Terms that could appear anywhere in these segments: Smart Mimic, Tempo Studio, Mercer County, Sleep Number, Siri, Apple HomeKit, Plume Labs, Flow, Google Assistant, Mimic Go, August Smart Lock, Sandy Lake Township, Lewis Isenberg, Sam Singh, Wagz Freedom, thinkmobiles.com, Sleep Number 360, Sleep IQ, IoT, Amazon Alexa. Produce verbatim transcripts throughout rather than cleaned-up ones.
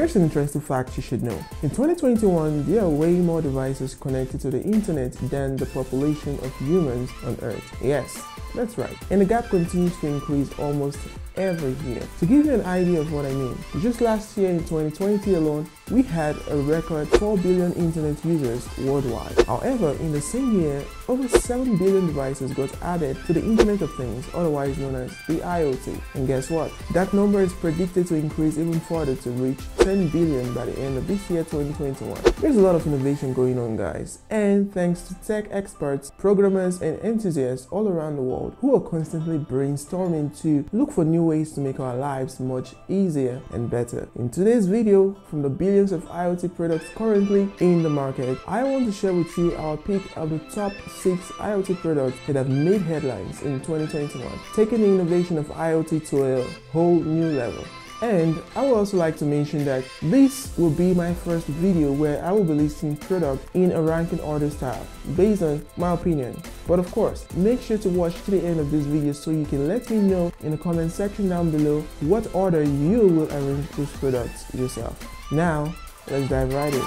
Here's an interesting fact you should know. In twenty twenty-one, there are way more devices connected to the internet than the population of humans on Earth. Yes, that's right. And the gap continues to increase almost every year. To give you an idea of what I mean, just last year in twenty twenty alone, we had a record four billion internet users worldwide. However, in the same year, over seven billion devices got added to the Internet of Things, otherwise known as the I O T. And guess what? That number is predicted to increase even further to reach ten billion by the end of this year, twenty twenty-one. There's a lot of innovation going on, guys. And thanks to tech experts, programmers, and enthusiasts all around the world who are constantly brainstorming to look for new ways to make our lives much easier and better. In today's video, from the billion of I O T products currently in the market, I want to share with you our pick of the top six I O T products that have made headlines in twenty twenty-one, taking the innovation of I O T to a whole new level. And I would also like to mention that this will be my first video where I will be listing products in a ranking order style based on my opinion. But of course, make sure to watch to the end of this video so you can let me know in the comment section down below what order you will arrange these products yourself. Now, let's dive right in.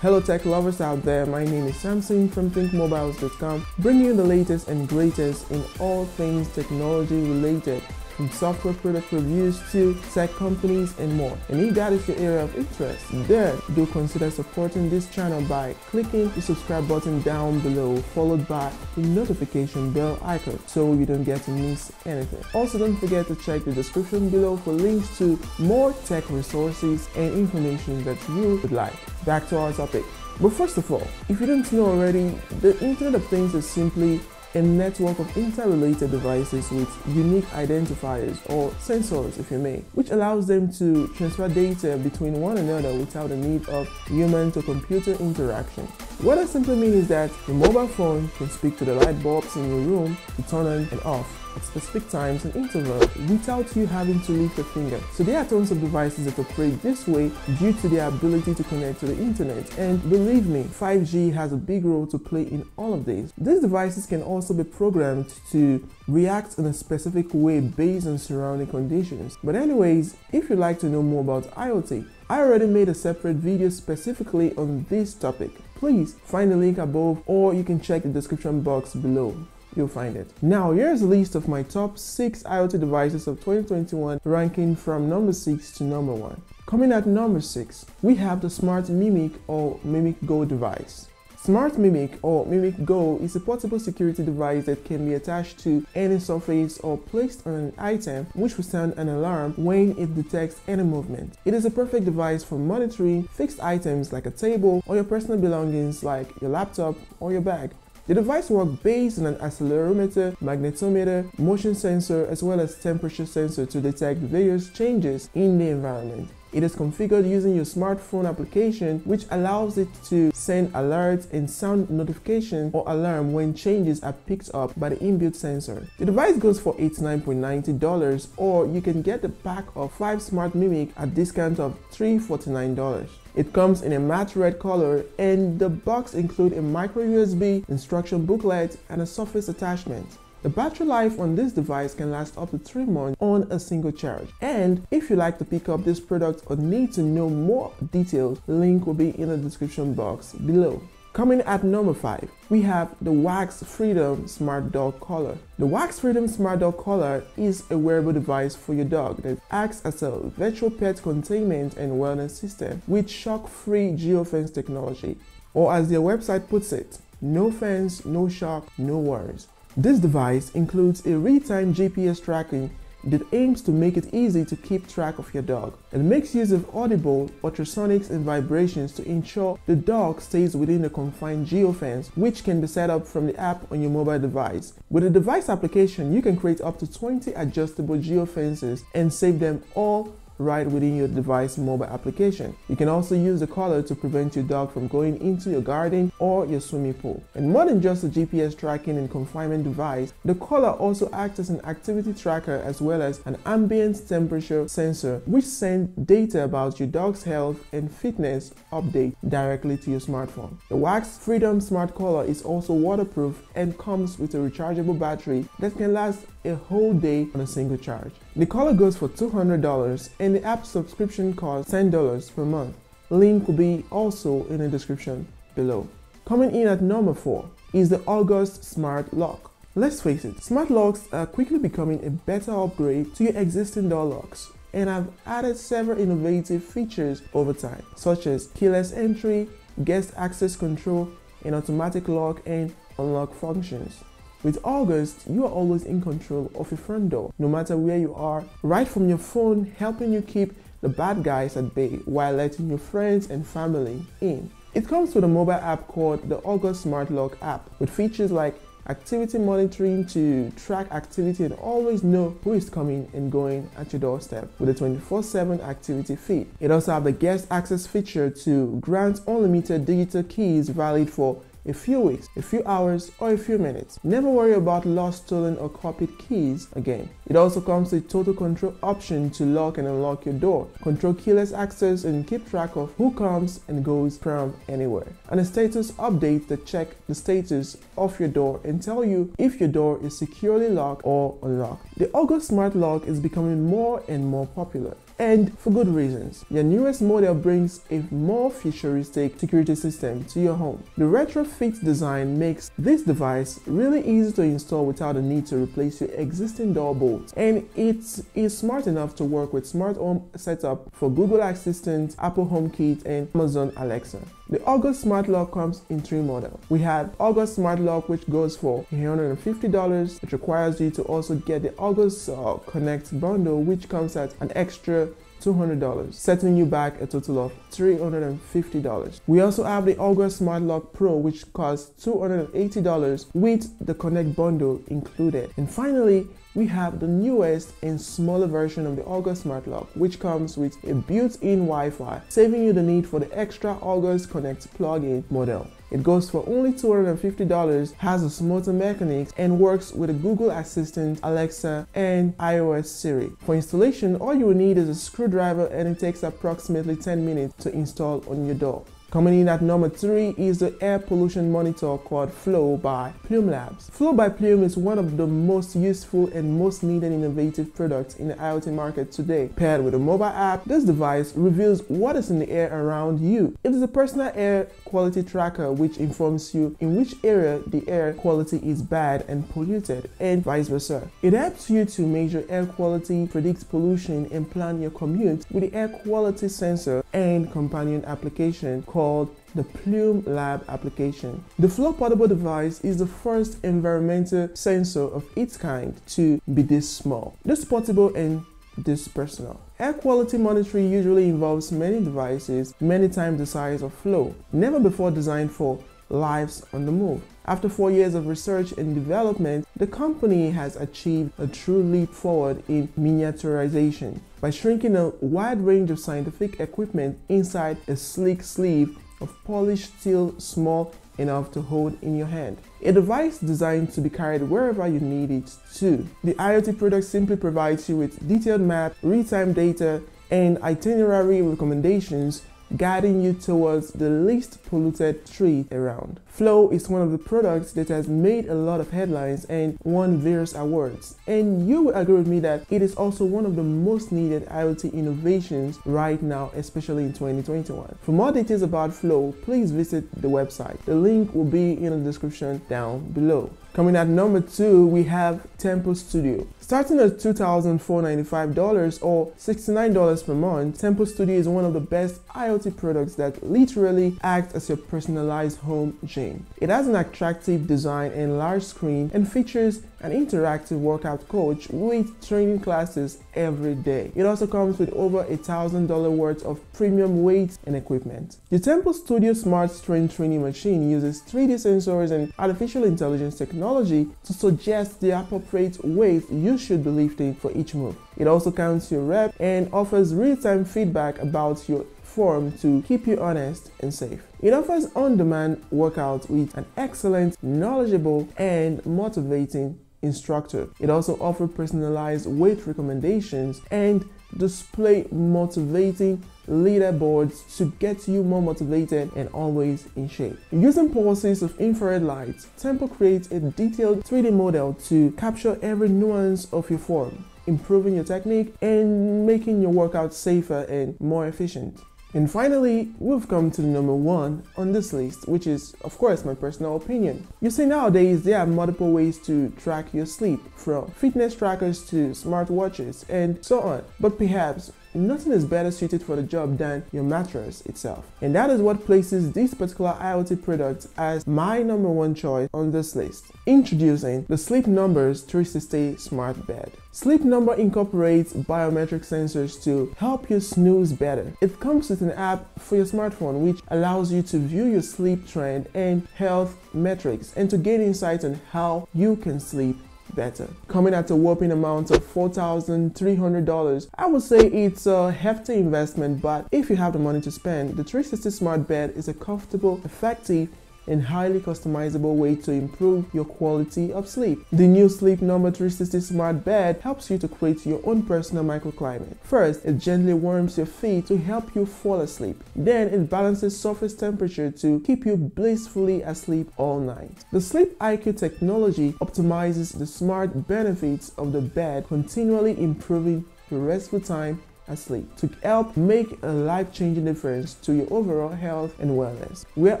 Hello tech lovers out there, my name is Sam Singh from think mobiles dot com, bringing you the latest and greatest in all things technology related, from software product reviews to tech companies and more. And if that is your area of interest, then do consider supporting this channel by clicking the subscribe button down below, followed by the notification bell icon so you don't get to miss anything. Also, don't forget to check the description below for links to more tech resources and information that you would like. Back to our topic. But first of all, if you don't know already, the Internet of Things is simply a network of interrelated devices with unique identifiers, or sensors if you may, which allows them to transfer data between one another without the need of human-to-computer interaction. What that simply means is that your mobile phone can speak to the light bulbs in your room to turn on and off at specific times and intervals without you having to lift a finger. So there are tons of devices that operate this way due to their ability to connect to the internet, and believe me, five G has a big role to play in all of this. These devices can also be programmed to react in a specific way based on surrounding conditions. But anyways, if you'd like to know more about I O T, I already made a separate video specifically on this topic. Please find the link above, or you can check the description box below. You'll find it. Now, here's a list of my top six I O T devices of twenty twenty-one, ranking from number six to number one. Coming at number six, we have the Smart Mimic or Mimic Go device. Smart Mimic or Mimic Go is a portable security device that can be attached to any surface or placed on an item, which will sound an alarm when it detects any movement. It is a perfect device for monitoring fixed items like a table or your personal belongings like your laptop or your bag. The device works based on an accelerometer, magnetometer, motion sensor, as well as temperature sensor to detect various changes in the environment. It is configured using your smartphone application, which allows it to send alerts and sound notification or alarm when changes are picked up by the inbuilt sensor. The device goes for eighty-nine ninety dollars, or you can get the pack of five Smart Mimic at discount of three forty-nine. It comes in a matte red color, and the box includes a micro U S B, instruction booklet, and a surface attachment. The battery life on this device can last up to three months on a single charge. And if you like to pick up this product or need to know more details, link will be in the description box below. Coming at number five, we have the Wagz Freedom Smart Dog Collar. The Wagz Freedom Smart Dog Collar is a wearable device for your dog that acts as a virtual pet containment and wellness system with shock-free geofence technology. Or as their website puts it, no fence, no shock, no worries. This device includes a real-time G P S tracking that aims to make it easy to keep track of your dog. It makes use of audible ultrasonics and vibrations to ensure the dog stays within the confined geofence, which can be set up from the app on your mobile device. With the device application, you can create up to twenty adjustable geofences and save them all right within your device mobile application. You can also use the collar to prevent your dog from going into your garden or your swimming pool. And more than just a G P S tracking and confinement device, the collar also acts as an activity tracker as well as an ambient temperature sensor, which sends data about your dog's health and fitness update directly to your smartphone. The Wagz Freedom Smart Collar is also waterproof and comes with a rechargeable battery that can last a whole day on a single charge. The collar goes for two hundred dollars and the app subscription costs ten dollars per month. Link will be also in the description below. Coming in at number four is the August Smart Lock. Let's face it, smart locks are quickly becoming a better upgrade to your existing door locks and have added several innovative features over time, such as keyless entry, guest access control, and automatic lock and unlock functions. With August, you are always in control of your front door, no matter where you are, right from your phone, helping you keep the bad guys at bay while letting your friends and family in. It comes with a mobile app called the August Smart Lock app, with features like activity monitoring to track activity and always know who is coming and going at your doorstep with a twenty-four seven activity feed. It also has the guest access feature to grant unlimited digital keys valid for a few weeks, a few hours, or a few minutes. Never worry about lost, stolen, or copied keys again. It also comes with total control option to lock and unlock your door, control keyless access, and keep track of who comes and goes from anywhere. And a status update that checks the status of your door and tell you if your door is securely locked or unlocked. The August Smart Lock is becoming more and more popular, and for good reasons. Your newest model brings a more futuristic security system to your home. The retrofit design makes this device really easy to install without the need to replace your existing door bolt, and it is smart enough to work with smart home setup for Google Assistant, Apple HomeKit, and Amazon Alexa. The August Smart Lock comes in three models. We have August Smart Lock, which goes for one hundred fifty dollars. It requires you to also get the August uh, Connect bundle, which comes at an extra two hundred dollars, setting you back a total of three hundred fifty dollars. We also have the August Smart Lock Pro, which costs two hundred eighty dollars with the Connect bundle included. And finally, we have the newest and smaller version of the August Smart Lock, which comes with a built-in Wi-Fi, saving you the need for the extra August Connect plug-in model. It goes for only two hundred fifty dollars, has a smoother mechanics, and works with a Google Assistant, Alexa, and iOS Siri. For installation, all you will need is a screwdriver, and it takes approximately ten minutes to install on your door. Coming in at number three is the air pollution monitor called Flow by Plume Labs. Flow by Plume is one of the most useful and most needed innovative products in the IoT market today. Paired with a mobile app, this device reveals what is in the air around you. It is a personal air quality tracker which informs you in which area the air quality is bad and polluted, and vice versa. It helps you to measure air quality, predict pollution, and plan your commute with the air quality sensor and companion application called the Plume Lab application. The Flow portable device is the first environmental sensor of its kind to be this small, this portable, and this personal. Air quality monitoring usually involves many devices, many times the size of Flow, never before designed for lives on the move. After four years of research and development, the company has achieved a true leap forward in miniaturization by shrinking a wide range of scientific equipment inside a sleek sleeve of polished steel small enough to hold in your hand. A device designed to be carried wherever you need it to. The IoT product simply provides you with detailed map, real-time data, and itinerary recommendations, guiding you towards the least polluted street around. Flow is one of the products that has made a lot of headlines and won various awards, and you will agree with me that it is also one of the most needed IoT innovations right now, especially in twenty twenty-one. For more details about Flow, please visit the website. The link will be in the description down below. Coming at number two, we have Tempo Studio. Starting at two thousand four hundred ninety-five dollars or sixty-nine dollars per month, Tempo Studio is one of the best IoT products that literally acts as your personalized home gym. It has an attractive design and large screen, and features an interactive workout coach with training classes every day. It also comes with over a thousand dollar worth of premium weights and equipment. The Tempo Studio Smart Strength Training Machine uses three D sensors and artificial intelligence technology to suggest the appropriate weight you should be lifting for each move. It also counts your rep and offers real-time feedback about your form to keep you honest and safe. It offers on-demand workouts with an excellent, knowledgeable, and motivating instructor. It also offers personalized weight recommendations and display motivating leaderboards to get you more motivated and always in shape. Using pulses of infrared light, Tempo creates a detailed three D model to capture every nuance of your form, improving your technique and making your workout safer and more efficient. And finally, we've come to the number one on this list, which is, of course, my personal opinion. You see, nowadays there are multiple ways to track your sleep, from fitness trackers to smartwatches and so on. But perhaps nothing is better suited for the job than your mattress itself. And that is what places this particular IoT product as my number one choice on this list. Introducing the Sleep Number's three sixty Smart Bed. Sleep Number incorporates biometric sensors to help you snooze better. It comes with an app for your smartphone which allows you to view your sleep trend and health metrics and to gain insights on how you can sleep better. Coming at a whopping amount of four thousand three hundred dollars, I would say it's a hefty investment, but if you have the money to spend, the three sixty Smart Bed is a comfortable, effective, and highly customizable way to improve your quality of sleep. The new Sleep Number three sixty Smart Bed helps you to create your own personal microclimate. First, it gently warms your feet to help you fall asleep. Then it balances surface temperature to keep you blissfully asleep all night. The Sleep I Q technology optimizes the smart benefits of the bed, continually improving your restful time asleep to help make a life-changing difference to your overall health and wellness. Where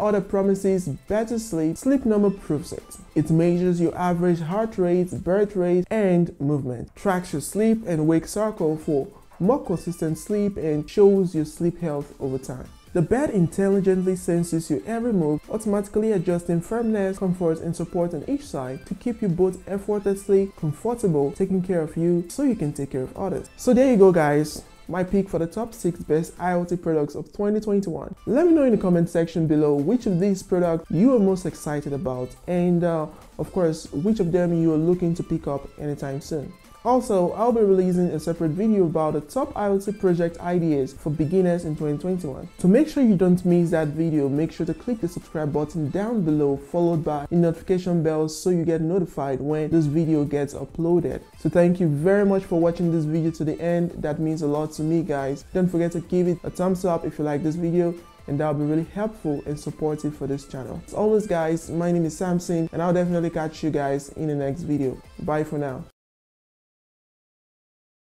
other promises better sleep, Sleep Number proves it. It measures your average heart rate, birth rate, and movement, tracks your sleep and wake cycle for more consistent sleep, and shows your sleep health over time. The bed intelligently senses your every move, automatically adjusting firmness, comfort, and support on each side to keep you both effortlessly comfortable, taking care of you so you can take care of others. So there you go, guys. My pick for the top six best IoT products of twenty twenty-one. Let me know in the comment section below which of these products you are most excited about, and uh, of course, which of them you are looking to pick up anytime soon. Also, I'll be releasing a separate video about the top IoT project ideas for beginners in twenty twenty-one. To make sure you don't miss that video, make sure to click the subscribe button down below, followed by the notification bell so you get notified when this video gets uploaded. So thank you very much for watching this video to the end. That means a lot to me, guys. Don't forget to give it a thumbs up if you like this video, and that'll be really helpful and supportive for this channel. As always, guys, my name is Sam Singh, and I'll definitely catch you guys in the next video. Bye for now.